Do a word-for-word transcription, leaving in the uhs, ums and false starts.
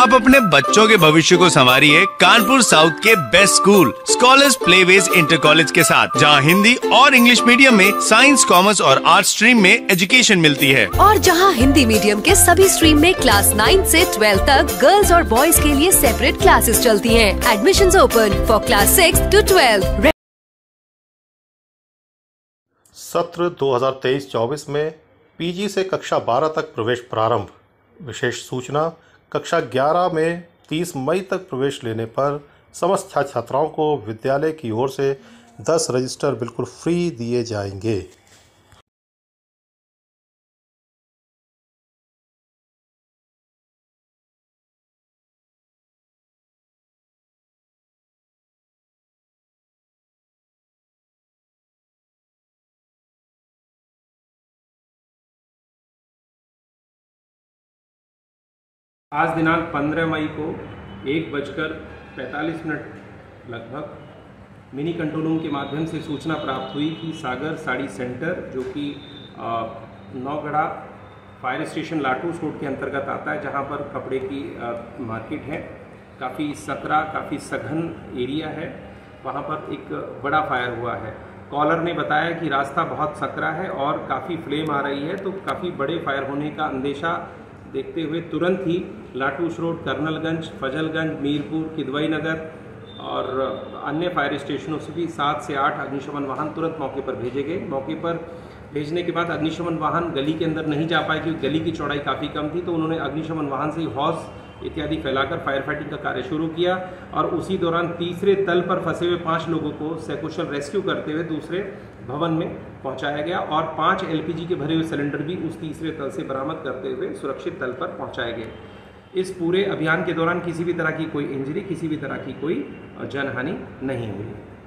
अब अपने बच्चों के भविष्य को संवारिए कानपुर साउथ के best school scholars प्लेवेज inter college के साथ, जहां हिंदी और इंग्लिश मीडियम में, साइंस, कॉमर्स और आर्ट स्ट्रीम में एजुकेशन मिलती है, और जहां हिंदी मीडियम के सभी स्ट्रीम में क्लास नाइन से ट्वेल्व तक गर्ल्स और बॉयज के लिए सेपरेट क्लासेस चलती है। Admissions open for class six to twelve. सत्र दो हज़ार तेईस चौबीस में पीजी से कक्षा बारह तक प्रवेश प्रारंभ। विशेष सूचना, कक्षा ग्यारह में तीस मई तक प्रवेश लेने पर समस्त छात्र छात्राओं को विद्यालय की ओर से दस रजिस्टर बिल्कुल फ्री दिए जाएंगे। आज दिनांक पंद्रह मई को एक बजकर पैंतालीस मिनट लगभग मिनी कंट्रोल रूम के माध्यम से सूचना प्राप्त हुई कि सागर साड़ी सेंटर, जो कि नौघड़ा फायर स्टेशन लाटूस रोड के अंतर्गत आता है, जहां पर कपड़े की आ, मार्केट है, काफ़ी सकरा काफ़ी सघन एरिया है, वहां पर एक बड़ा फायर हुआ है। कॉलर ने बताया कि रास्ता बहुत सकरा है और काफ़ी फ्लेम आ रही है, तो काफ़ी बड़े फायर होने का अंदेशा देखते हुए तुरंत ही लाटूस रोड, कर्नलगंज, फजलगंज, मीरपुर, किदवई नगर और अन्य फायर स्टेशनों से भी सात से आठ अग्निशमन वाहन तुरंत मौके पर भेजे गए। मौके पर भेजने के बाद अग्निशमन वाहन गली के अंदर नहीं जा पाए क्योंकि गली की चौड़ाई काफ़ी कम थी, तो उन्होंने अग्निशमन वाहन से हॉर्स इत्यादि फैलाकर फायर फाइटिंग का कार्य शुरू किया और उसी दौरान तीसरे तल पर फंसे हुए पाँच लोगों को सकुशल रेस्क्यू करते हुए दूसरे भवन में पहुंचाया गया और पाँच एलपीजी के भरे हुए सिलेंडर भी उस तीसरे तल से बरामद करते हुए सुरक्षित तल पर पहुंचाए गए। इस पूरे अभियान के दौरान किसी भी तरह की कोई इंजरी, किसी भी तरह की कोई जनहानि नहीं हुई।